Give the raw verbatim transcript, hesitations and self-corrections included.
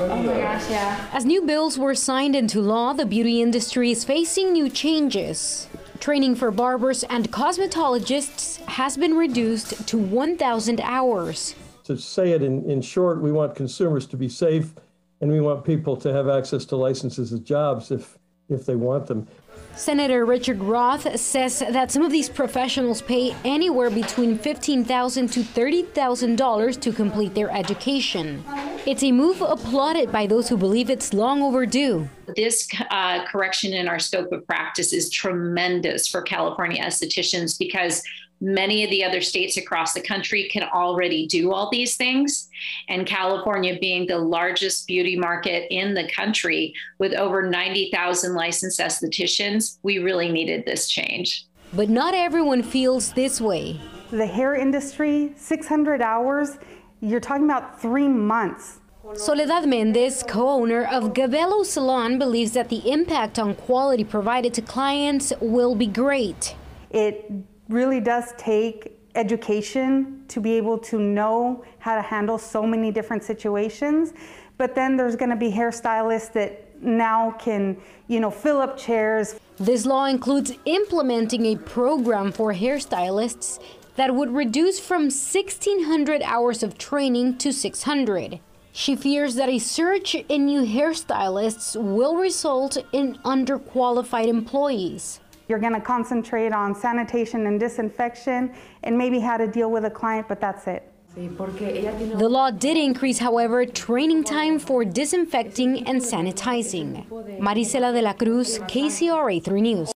Oh my gosh, yeah. As new bills were signed into law, the beauty industry is facing new changes. Training for barbers and cosmetologists has been reduced to one thousand hours. To say it in, in short, we want consumers to be safe, and we want people to have access to licenses and jobs if, if they want them. Senator Richard Roth says that some of these professionals pay anywhere between fifteen thousand dollars to thirty thousand dollars to complete their education. It's a move applauded by those who believe it's long overdue. This uh, correction in our scope of practice is tremendous for California estheticians, because many of the other states across the country can already do all these things. And California, being the largest beauty market in the country with over ninety thousand licensed estheticians, we really needed this change. But not everyone feels this way. The hair industry, six hundred hours, you're talking about three months. Soledad Mendez, co-owner of Gabelo Salon, believes that the impact on quality provided to clients will be great. It really does take education to be able to know how to handle so many different situations. But then there's going to be hairstylists that now can, you know, fill up chairs. This law includes implementing a program for hairstylists that would reduce from sixteen hundred hours of training to six hundred. She fears that a surge in new hairstylists will result in underqualified employees. You're going to concentrate on sanitation and disinfection and maybe how to deal with a client, but that's it. The law did increase, however, training time for disinfecting and sanitizing. Maricela De La Cruz, K C R A three News.